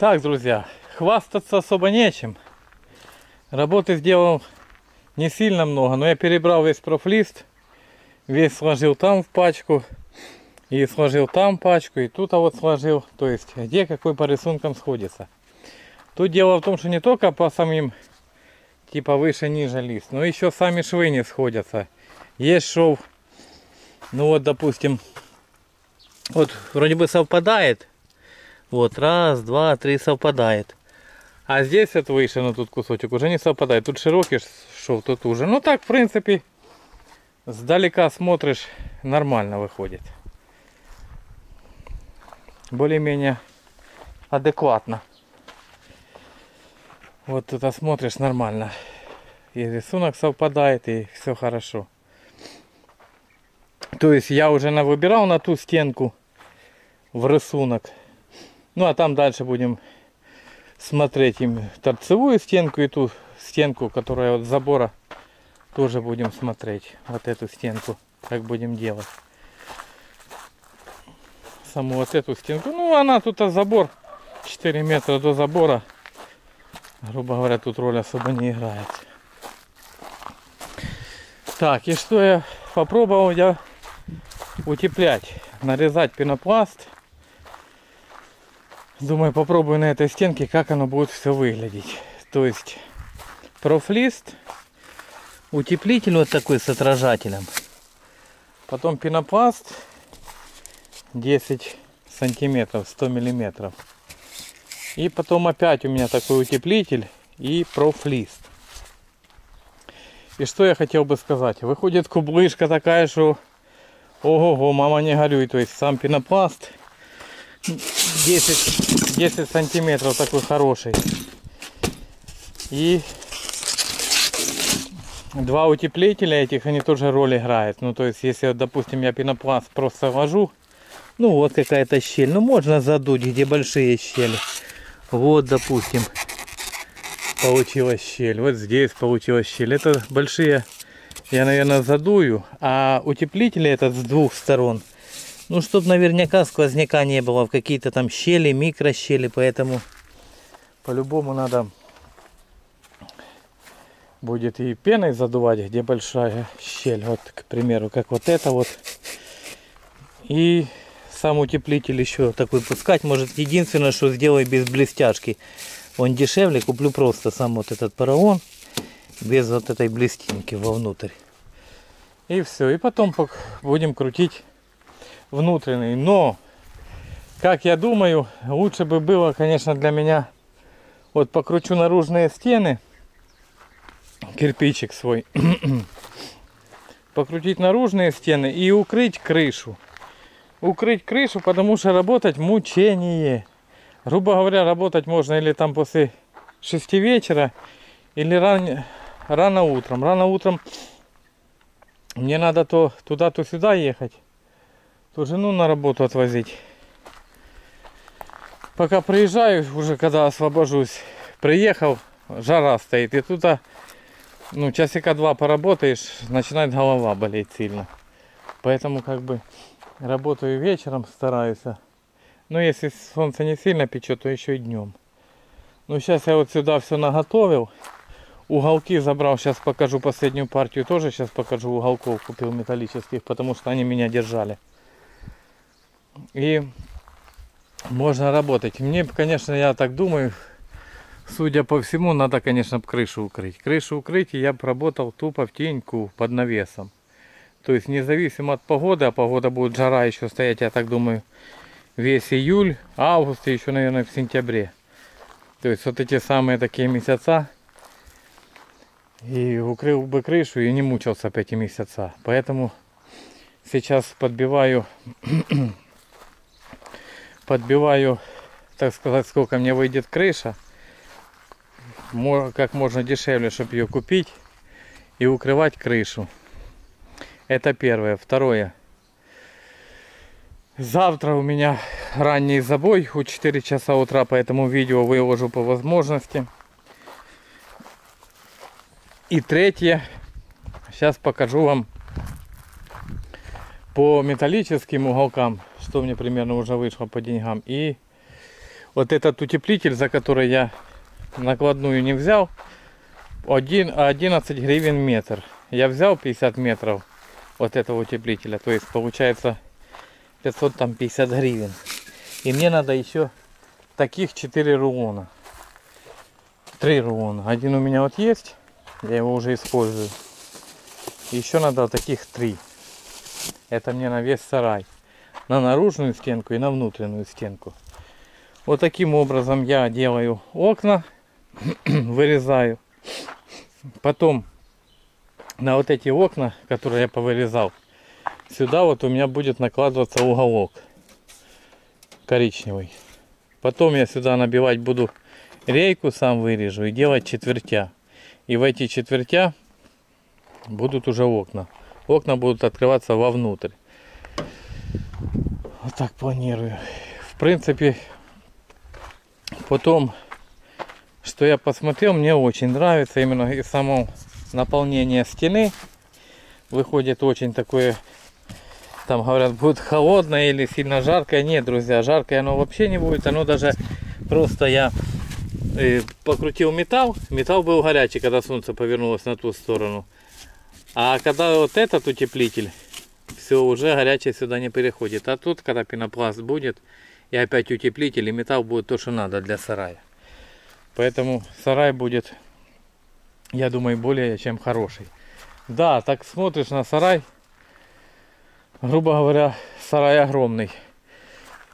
Так, друзья, хвастаться особо нечем. Работы сделал не сильно много, но я перебрал весь профлист, весь сложил там в пачку, и сложил там пачку, и тут вот сложил, то есть где какой по рисункам сходится. Тут дело в том, что не только по самим, типа выше-ниже лист, но еще сами швы не сходятся. Есть шов, ну вот, допустим, вот вроде бы совпадает, вот раз, два, три совпадает. А здесь вот выше, но тут кусочек уже не совпадает. Тут широкий шов, тут уже. Ну так, в принципе, сдалека смотришь, нормально выходит. Более-менее адекватно. Вот тут смотришь нормально. И рисунок совпадает, и все хорошо. То есть я уже выбирал на ту стенку в рисунок. Ну а там дальше будем смотреть им торцевую стенку и ту стенку, которая от забора, тоже будем смотреть. Вот эту стенку, как будем делать. Саму вот эту стенку. Ну, она тут забор, 4 метра до забора. Грубо говоря, тут роль особо не играет. Так, и что я попробовал? Я утеплять, нарезать пенопласт. Думаю, попробую на этой стенке, как оно будет все выглядеть. То есть профлист, утеплитель вот такой с отражателем, потом пенопласт 10 сантиметров, 100 миллиметров. И потом опять у меня такой утеплитель и профлист. И что я хотел бы сказать. Выходит кублышка такая, что ого-го, мама не горюй. То есть сам пенопласт 10 сантиметров такой хороший. И два утеплителя этих, они тоже роль играют. Ну то есть если, допустим, я пенопласт просто ложу, ну вот какая-то щель, ну можно задуть, где большие щели. Вот, допустим, получилась щель. Вот здесь получилась щель. Это большие, я, наверное, задую. А утеплители этот с двух сторон. Ну, чтобы наверняка сквозняка не было в какие-то там щели, микрощели. Поэтому по-любому надо будет и пеной задувать, где большая щель. Вот, к примеру, как вот это вот. И сам утеплитель еще такой пускать. Может, единственное, что сделаю без блестяшки. Он дешевле, куплю просто сам вот этот поролон без вот этой блестинки вовнутрь. И все. И потом будем крутить внутренний. Но, как я думаю, лучше бы было, конечно, для меня, вот покручу наружные стены, кирпичик свой, покрутить наружные стены и укрыть крышу. Укрыть крышу, потому что работать мучение. Грубо говоря, работать можно или там после 6 вечера, или рано утром. Рано утром мне надо то туда, то сюда ехать, то жену на работу отвозить. Пока приезжаю, уже когда освобожусь, приехал, жара стоит. И тут, ну, часика два поработаешь, начинает голова болеть сильно. Поэтому как бы работаю вечером, стараюсь. Но если солнце не сильно печет, то еще и днем. Ну сейчас я вот сюда все наготовил. Уголки забрал, сейчас покажу последнюю партию. Тоже сейчас покажу уголков, купил металлических, потому что они меня держали. И можно работать. Мне, конечно, я так думаю, судя по всему, надо, конечно, крышу укрыть. Крышу укрыть, и я поработал тупо в теньку под навесом. То есть независимо от погоды, а погода будет жара еще стоять, я так думаю, весь июль, август и еще, наверное, в сентябре. То есть вот эти самые такие месяца. И укрыл бы крышу и не мучился по эти месяца. Поэтому сейчас подбиваю, так сказать, сколько мне выйдет крыша. Как можно дешевле, чтобы ее купить и укрывать крышу. Это первое. Второе. Завтра у меня ранний забой у 4 часа утра, поэтому видео выложу по возможности. И третье. Сейчас покажу вам по металлическим уголкам, что мне примерно уже вышло по деньгам. И Вот этот утеплитель, за который я накладную не взял, 11 гривен метр. Я взял 50 метров вот этого утеплителя, то есть получается 550 гривен. И мне надо еще таких 4 рулона. 3 рулона. Один у меня вот есть, я его уже использую. Еще надо таких 3. Это мне на весь сарай. На наружную стенку и на внутреннюю стенку. Вот таким образом я делаю окна, вырезаю. Потом на вот эти окна, которые я повырезал, сюда вот у меня будет накладываться уголок коричневый. Потом я сюда набивать буду рейку, сам вырежу и делать четвертя. И в эти четвертя будут уже окна. Окна будут открываться вовнутрь. Вот так планирую. В принципе, потом, что я посмотрел, мне очень нравится именно и само наполнение стены. Выходит очень такое, там говорят, будет холодное или сильно жаркое. Нет, друзья, жаркое оно вообще не будет. Оно даже просто я покрутил металл. Металл был горячий, когда солнце повернулось на ту сторону. А когда вот этот утеплитель, все, уже горячее сюда не переходит. А тут, когда пенопласт будет, и опять утеплитель, и металл будет то, что надо для сарая. Поэтому сарай будет, я думаю, более чем хороший. Да, так смотришь на сарай, грубо говоря, сарай огромный.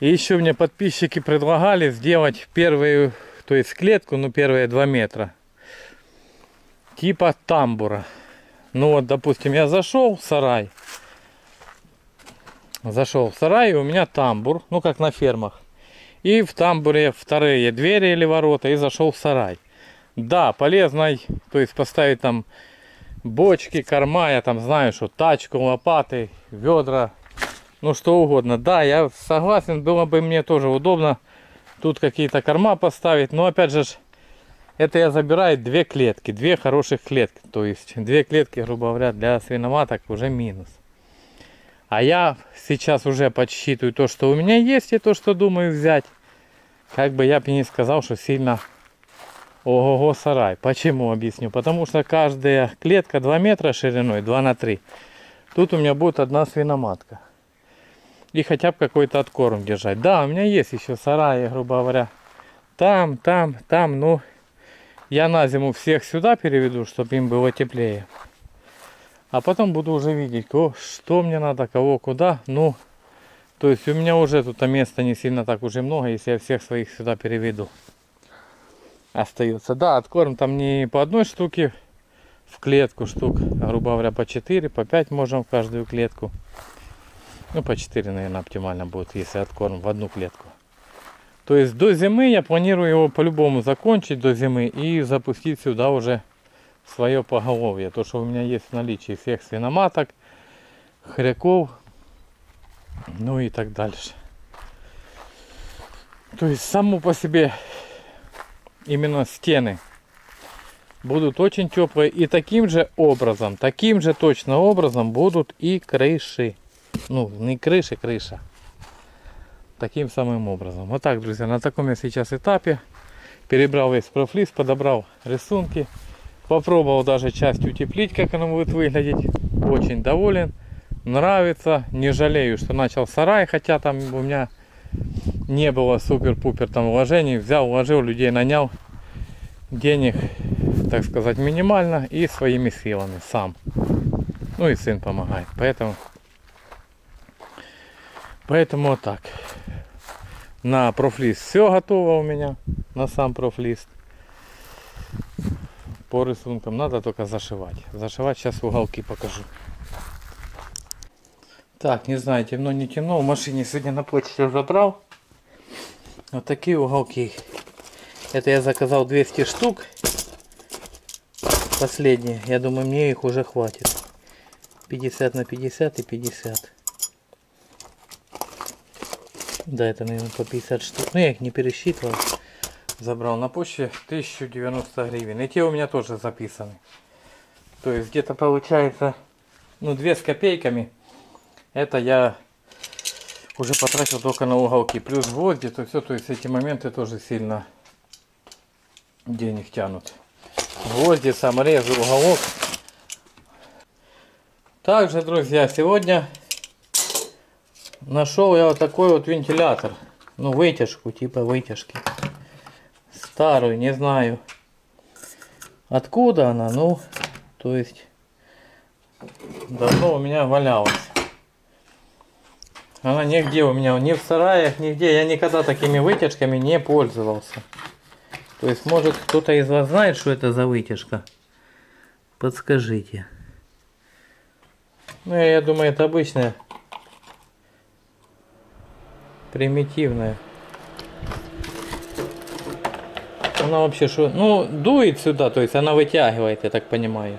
И еще мне подписчики предлагали сделать первую, то есть клетку, ну первые 2 метра, типа тамбура. Ну вот, допустим, я зашел в сарай. Зашел в сарай, и у меня тамбур, ну как на фермах. И в тамбуре вторые двери или ворота, и зашел в сарай. Да, полезно, то есть поставить там бочки, корма, я там знаю, что тачку, лопаты, ведра, ну что угодно. Да, я согласен, было бы мне тоже удобно тут какие-то корма поставить. Но опять же, это я забираю 2 клетки, 2 хороших клетки. То есть 2 клетки, грубо говоря, для свиноматок уже минус. А я сейчас уже подсчитываю то, что у меня есть, и то, что думаю взять. Как бы я бы не сказал, что сильно ого-го сарай. Почему, объясню? Потому что каждая клетка 2 метра шириной, 2 на 3. Тут у меня будет 1 свиноматка. И хотя бы какой-то откорм держать. Да, у меня есть еще сараи, грубо говоря. Там, ну, я на зиму всех сюда переведу, чтобы им было теплее. А потом буду уже видеть, что мне надо, кого, куда. Ну, то есть у меня уже тут места не сильно так уже много, если я всех своих сюда переведу. Остается. Да, откорм там не по 1 штуке в клетку штук, грубо говоря, по 4, по 5 можем в каждую клетку. Ну, по 4, наверное, оптимально будет, если откорм в 1 клетку. То есть до зимы я планирую его по-любому закончить до зимы и запустить сюда уже свое поголовье, то что у меня есть в наличии всех свиноматок, хряков, ну и так дальше. То есть само по себе именно стены будут очень теплые, и таким же образом, будут и крыши. Ну, не крыши, крыша. Таким самым образом. Вот так, друзья, на таком я сейчас этапе перебрал весь профлист, подобрал рисунки. Попробовал даже часть утеплить, как она будет выглядеть. Очень доволен, нравится. Не жалею, что начал сарай, хотя там у меня не было супер-пупер там вложений. Взял, вложил, людей нанял. Денег, так сказать, минимально и своими силами сам. Ну и сын помогает. Поэтому вот так. На профлист все готово у меня, на сам профлист. По рисункам надо только зашивать. Зашивать сейчас уголки покажу. Так, не знаю, темно, не темно. В машине сегодня на почте уже брал. Вот такие уголки. Это я заказал 200 штук. Последние. Я думаю, мне их уже хватит. 50 на 50 и 50. Да, это, наверное, по 50 штук. Но я их не пересчитывал. Забрал на почте 1090 гривен. И те у меня тоже записаны. То есть где-то получается, ну, 2 с копейками. Это я уже потратил только на уголки. Плюс гвозди, то все, то есть эти моменты тоже сильно денег тянут. Гвозди, саморезы, уголок. Также, друзья, сегодня нашел я вот такой вот вентилятор. Ну, вытяжку, типа вытяжки. Старую, не знаю, откуда она, ну, то есть, давно у меня валялась. Она нигде у меня, ни в сараях, нигде. Я никогда такими вытяжками не пользовался. То есть, может, кто-то из вас знает, что это за вытяжка? Подскажите. Ну, я думаю, это обычная, примитивная. Она вообще что? Ну, дует сюда, то есть она вытягивает, я так понимаю.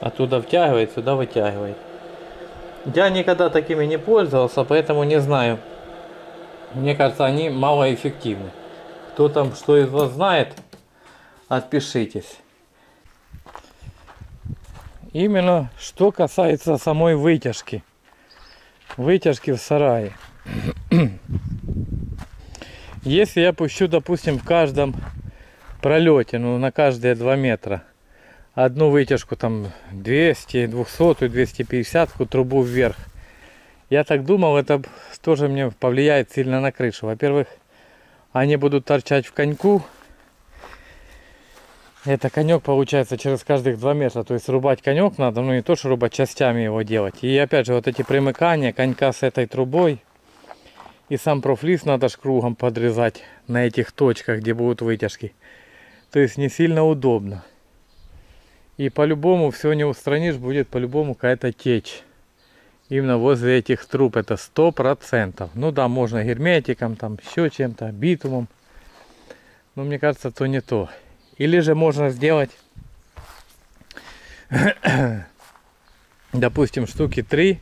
Оттуда втягивает, сюда вытягивает. Я никогда такими не пользовался, поэтому не знаю. Мне кажется, они малоэффективны. Кто там что из вас знает, отпишитесь. Именно что касается самой вытяжки. Вытяжки в сарае. Если я пущу, допустим, в каждом пролете, ну, на каждые 2 метра одну вытяжку, там 200, 200, 250 трубу вверх, я так думал, это тоже мне повлияет сильно на крышу. Во-первых, они будут торчать в коньку. Это конек получается через каждых 2 метра, то есть рубать конек надо, ну не то что рубать, частями его делать. И опять же, вот эти примыкания конька с этой трубой, и сам профлиз надо ж кругом подрезать на этих точках, где будут вытяжки. То есть не сильно удобно. И по-любому все не устранишь, будет по-любому какая-то течь. Именно возле этих труб, это 100%. Ну да, можно герметиком, там еще чем-то, битумом. Но мне кажется, то не то. Или же можно сделать, допустим, штуки 3.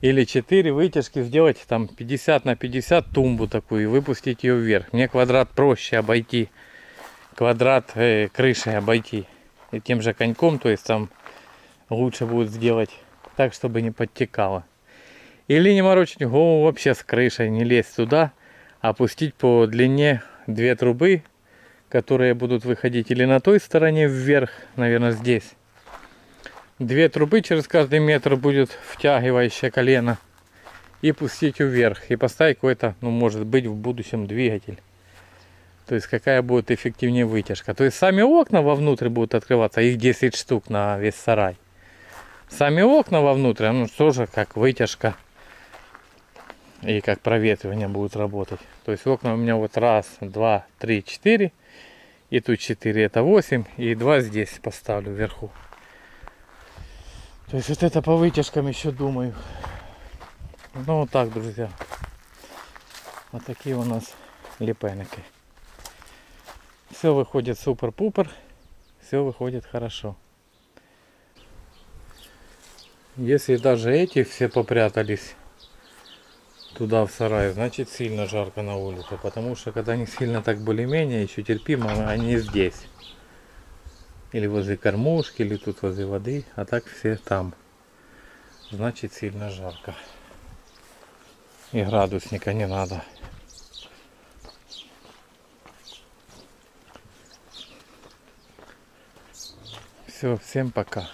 Или 4 вытяжки, сделать там 50 на 50 тумбу такую и выпустить ее вверх. Мне квадрат проще обойти, квадрат крыши обойти. И тем же коньком, то есть там лучше будет сделать так, чтобы не подтекало. Или не морочить голову вообще с крышей, не лезть туда, а пустить по длине 2 трубы, которые будут выходить или на той стороне вверх, наверное, здесь. 2 трубы через каждый метр будет втягивающее колено, и пустить вверх, и поставить какой-то, ну, может быть, в будущем двигатель. То есть какая будет эффективнее вытяжка. То есть сами окна вовнутрь будут открываться, их 10 штук на весь сарай. Сами окна вовнутрь, ну, тоже как вытяжка и как проветривание будут работать. То есть окна у меня вот 1, 2, 3, 4, и тут 4, это 8, и 2 здесь поставлю вверху. То есть вот это по вытяжкам еще думаю. Ну вот так, друзья. Вот такие у нас лепеники. Все выходит супер-пупер. Все выходит хорошо. Если даже эти все попрятались туда в сарай, значит сильно жарко на улице. Потому что когда они сильно так более-менее еще терпимо, они здесь. Или возле кормушки, или тут возле воды, а так все там. Значит сильно жарко. И градусника не надо. Все, всем пока.